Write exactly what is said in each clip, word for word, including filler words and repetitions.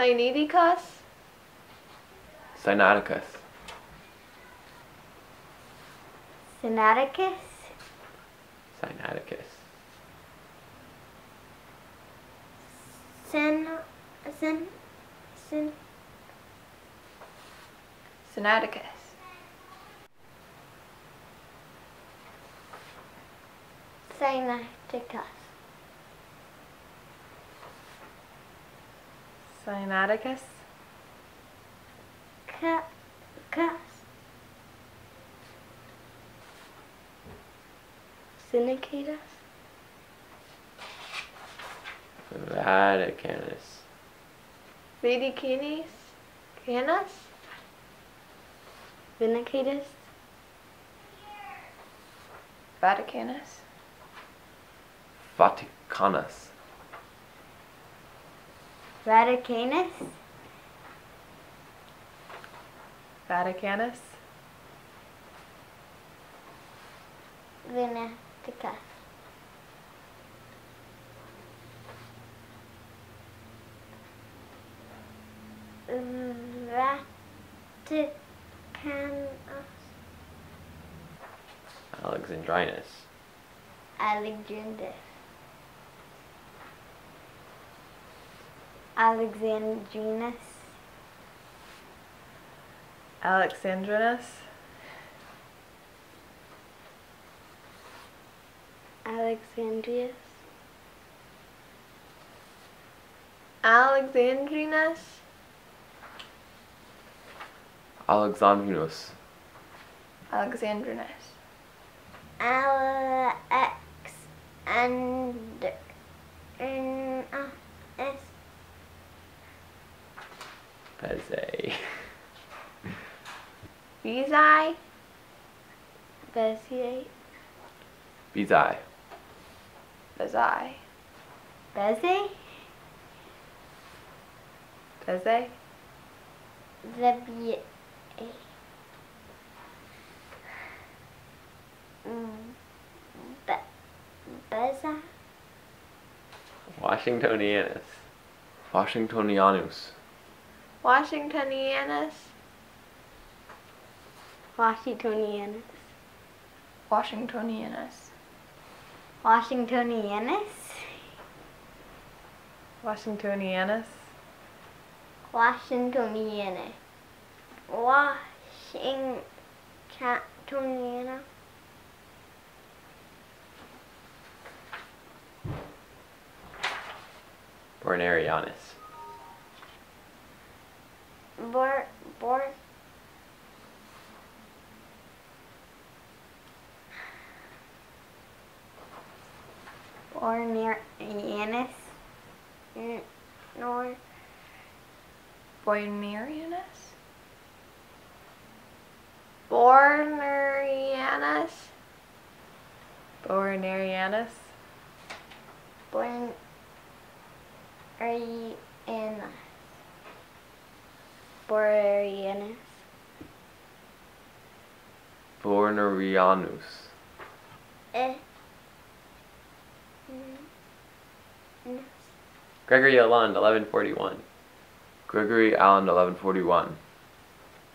Sinaiticus? Sinaiticus. Sinaiticus? Sinaiticus. Sin... Sin... Sin... Sinaiticus. Sinaiticus. Sinaiticus. Cus. Sinaiticus. Vaticanus. Vaticanus. Canus. Vaticanus. Vaticanus. Vaticanus. Vaticanus. Vaticanus. Sinaiticus. Vaticanus. Alexandrinus. Alexandrinus. Alexandrinus. Alexandrinus. Alexandrius. Alexandrinus. Alexandrinus. Alexandrinus. Alexandrinus. Bezae. Bezae. Bezae. Bezae. Bezae. Bezae. Bezae. Bezae. Bezae. Washingtonianus. Washingtonianus. Washingtonianus. Washingtonianus. Washingtonianus. Washingtonianus. Washingtonianus. Washingtonianus. Washingtonianus. Boernerianus. Bor, bor, Boernerianus, nor, Boernerianus, Boernerianus, Boernerianus, Boernerianus. Boernerianus. Boernerianus. Eh. Mm. Gregory Aland, eleven forty-one. Gregory Aland, eleven forty-one.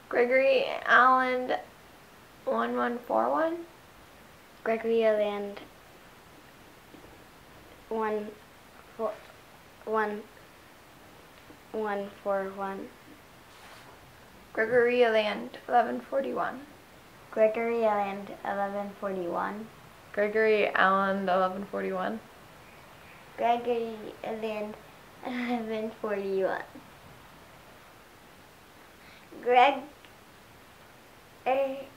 Gregory Aland, eleven forty-one. Gregory Aland, one four one. Gregory Aland, eleven forty-one. Gregory Aland, eleven forty-one. Gregory Aland, eleven forty-one. Gregory Aland, eleven forty-one. Greg... Gregory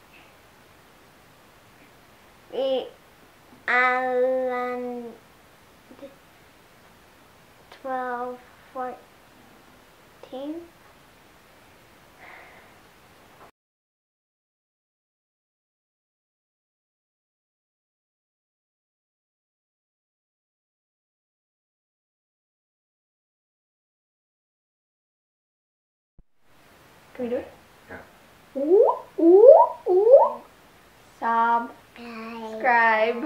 Aland, twelve fourteen. Can we do it? Yeah. Ooh, ooh, ooh. Subscribe.